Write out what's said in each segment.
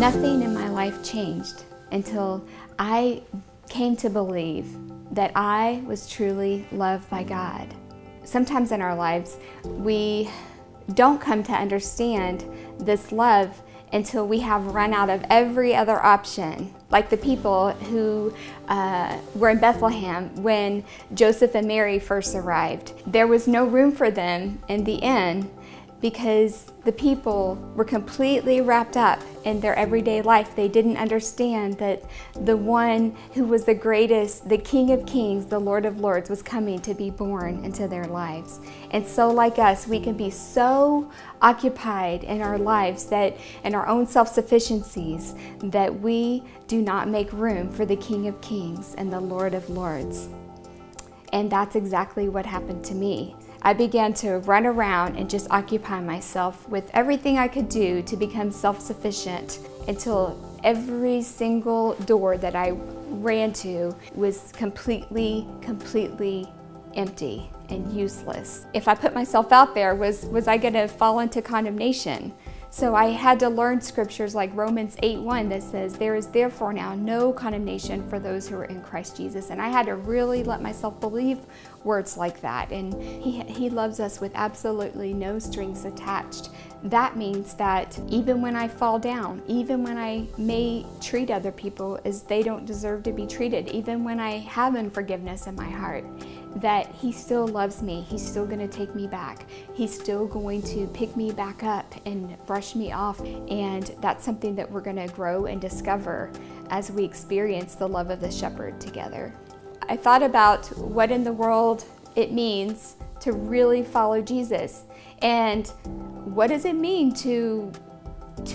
Nothing in my life changed until I came to believe that I was truly loved by God. Sometimes in our lives, we don't come to understand this love until we have run out of every other option. Like the people who were in Bethlehem when Joseph and Mary first arrived. There was no room for them in the inn because the people were completely wrapped up in their everyday life. They didn't understand that the one who was the greatest, the King of Kings, the Lord of Lords, was coming to be born into their lives. And so like us, we can be so occupied in our lives that in our own self-sufficiencies that we do not make room for the King of Kings and the Lord of Lords. And that's exactly what happened to me. I began to run around and just occupy myself with everything I could do to become self-sufficient until every single door that I ran to was completely empty and useless. If I put myself out there, was I going to fall into condemnation? So I had to learn scriptures like Romans 8:1 that says, "There is therefore now no condemnation for those who are in Christ Jesus." And I had to really let myself believe words like that. And he loves us with absolutely no strings attached. That means that even when I fall down, even when I may treat other people as they don't deserve to be treated, even when I have unforgiveness in my heart, that he still loves me, he's still going to take me back, he's still going to pick me back up and brush me off. And that's something that we're going to grow and discover as we experience the love of the shepherd together. I thought about what in the world it means to really follow Jesus, and what does it mean to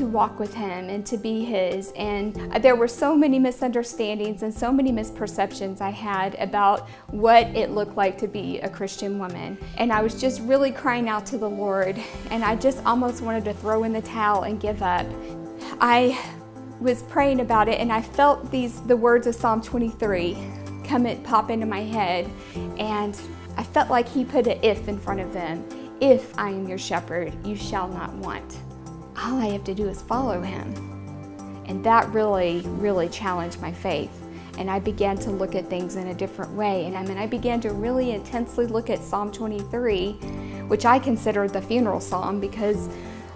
walk with him and to be his. And there were so many misunderstandings and so many misperceptions I had about what it looked like to be a Christian woman. And I was just really crying out to the Lord, and I just almost wanted to throw in the towel and give up. I was praying about it, and I felt the words of Psalm 23 pop into my head, and I felt like he put an if in front of them. "If I am your shepherd, you shall not want." All I have to do is follow him. And that really, really challenged my faith. And I began to look at things in a different way. And I began to really intensely look at Psalm 23, which I consider the funeral psalm, because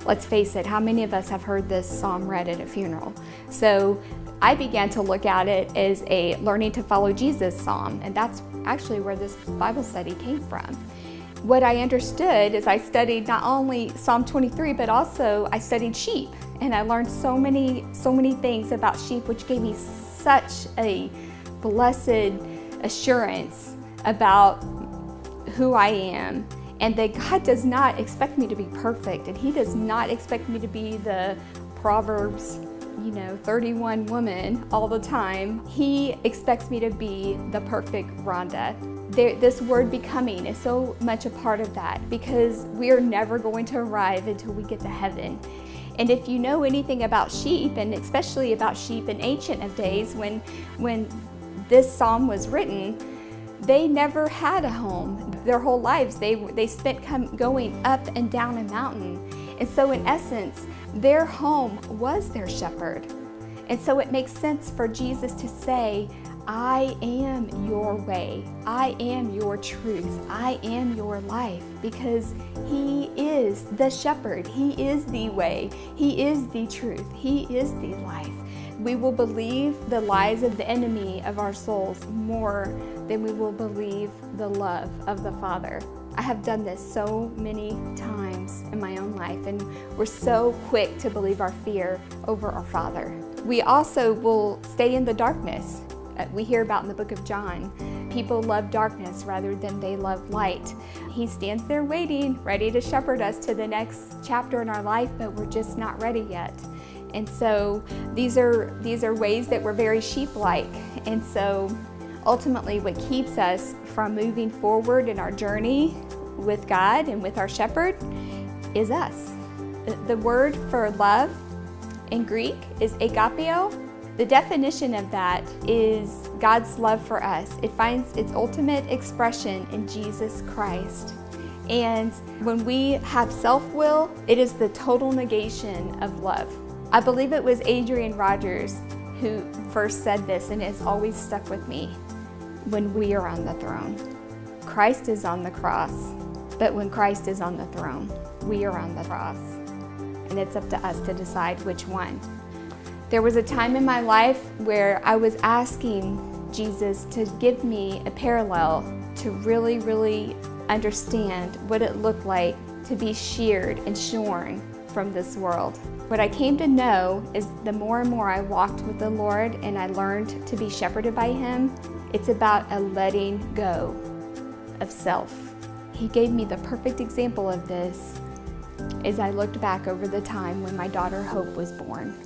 let's face it, how many of us have heard this psalm read at a funeral? So I began to look at it as a learning to follow Jesus psalm. And that's actually where this Bible study came from. What I understood is I studied not only Psalm 23, but also I studied sheep. And I learned so many things about sheep, which gave me such a blessed assurance about who I am. And that God does not expect me to be perfect. And he does not expect me to be the Proverbs 31 woman all the time. He expects me to be the perfect Rhonda. This word becoming is so much a part of that, because we are never going to arrive until we get to heaven. And if you know anything about sheep, and especially about sheep in Ancient of Days, when this psalm was written, they never had a home. Their whole lives they spent going up and down a mountain. And so in essence, their home was their shepherd. And so it makes sense for Jesus to say, "I am your way, I am your truth, I am your life," because he is the shepherd, he is the way, he is the truth, he is the life. We will believe the lies of the enemy of our souls more than we will believe the love of the Father. I have done this so many times in my own life, and we're so quick to believe our fear over our Father. We also will stay in the darkness. We hear about in the book of John, people love darkness rather than they love light. He stands there waiting, ready to shepherd us to the next chapter in our life, but we're just not ready yet. And so these are ways that we're very sheep-like. And so ultimately what keeps us from moving forward in our journey with God and with our shepherd is us. The word for love in Greek is agapio. The definition of that is God's love for us. It finds its ultimate expression in Jesus Christ. And when we have self-will, it is the total negation of love. I believe it was Adrian Rogers who first said this, and it's always stuck with me. When we are on the throne, Christ is on the cross, but when Christ is on the throne, we are on the cross, and it's up to us to decide which one. There was a time in my life where I was asking Jesus to give me a parallel to really, really understand what it looked like to be sheared and shorn from this world. What I came to know is the more and more I walked with the Lord and I learned to be shepherded by Him, it's about a letting go of self. He gave me the perfect example of this as I looked back over the time when my daughter Hope was born.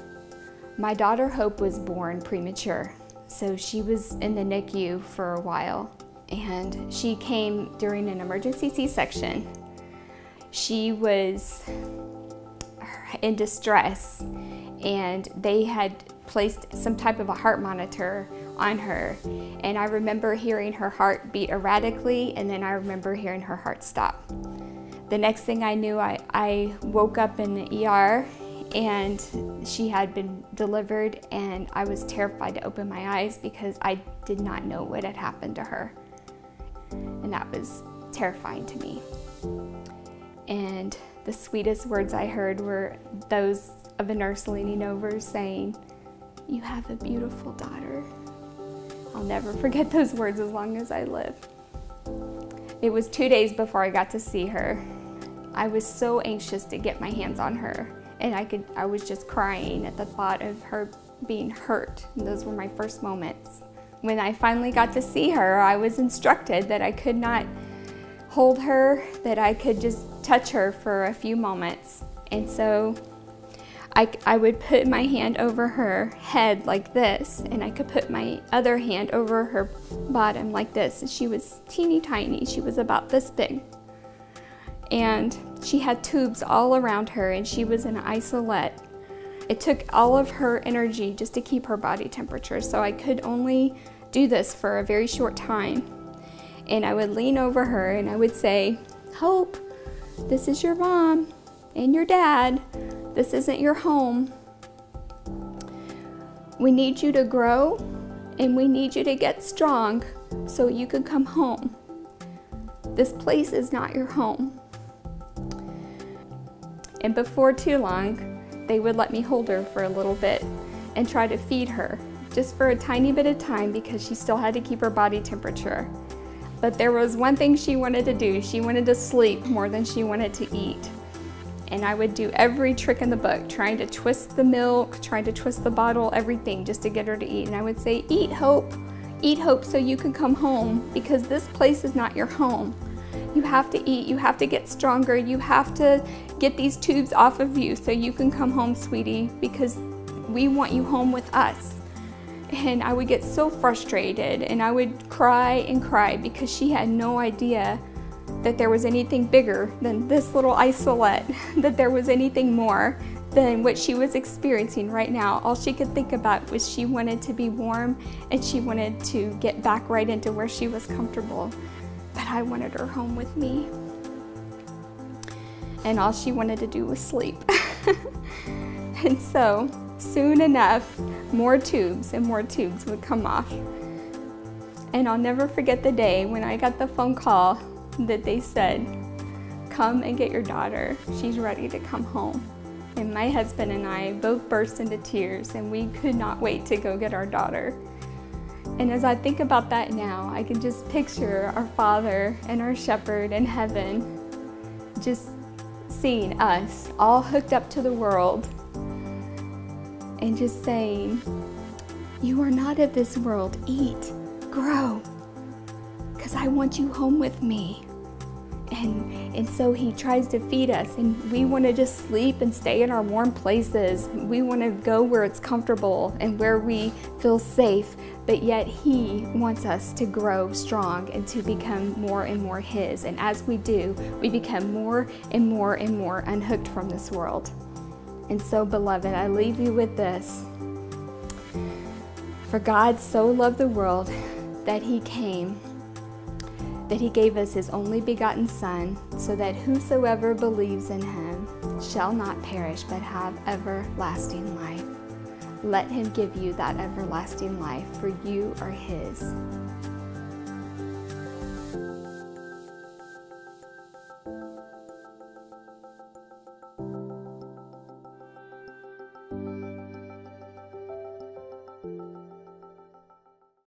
My daughter Hope was born premature, so she was in the NICU for a while, and she came during an emergency C-section. She was in distress, and they had placed some type of a heart monitor on her, and I remember hearing her heart beat erratically, and then I remember hearing her heart stop. The next thing I knew, I woke up in the ER, and she had been delivered, and I was terrified to open my eyes because I did not know what had happened to her, and that was terrifying to me. And the sweetest words I heard were those of a nurse leaning over saying, "You have a beautiful daughter." I'll never forget those words as long as I live. It was 2 days before I got to see her. I was so anxious to get my hands on her, and I was just crying at the thought of her being hurt. And those were my first moments. When I finally got to see her, I was instructed that I could not hold her, that I could just touch her for a few moments. And so I would put my hand over her head like this, and I could put my other hand over her bottom like this. And she was teeny tiny. She was about this big. And she had tubes all around her, and she was in an isolette. It took all of her energy just to keep her body temperature, so I could only do this for a very short time. And I would lean over her, and I would say, "Hope, this is your mom and your dad. This isn't your home. We need you to grow, and we need you to get strong so you can come home. This place is not your home." And before too long, they would let me hold her for a little bit and try to feed her, just for a tiny bit of time, because she still had to keep her body temperature. But there was one thing she wanted to do. She wanted to sleep more than she wanted to eat. And I would do every trick in the book, trying to twist the milk, trying to twist the bottle, everything, just to get her to eat. And I would say, eat Hope so you can come home, because this place is not your home. You have to eat, you have to get stronger, you have to get these tubes off of you so you can come home, sweetie, because we want you home with us. And I would get so frustrated, and I would cry and cry, because she had no idea that there was anything bigger than this little isolette, that there was anything more than what she was experiencing right now. All she could think about was she wanted to be warm, and she wanted to get back right into where she was comfortable. But I wanted her home with me. And all she wanted to do was sleep. And so, soon enough, more tubes and more tubes would come off. And I'll never forget the day when I got the phone call that they said, "Come and get your daughter. She's ready to come home." And my husband and I both burst into tears, and we could not wait to go get our daughter. And as I think about that now, I can just picture our Father and our Shepherd in heaven just seeing us all hooked up to the world and just saying, "You are not of this world. Eat, grow, because I want you home with me." And so He tries to feed us, and we want to just sleep and stay in our warm places. We want to go where it's comfortable and where we feel safe, but yet He wants us to grow strong and to become more and more His. And as we do, we become more and more and more unhooked from this world. And so, beloved, I leave you with this. For God so loved the world that He came, that He gave us His only begotten Son, so that whosoever believes in Him shall not perish, but have everlasting life. Let him give you that everlasting life, for you are his.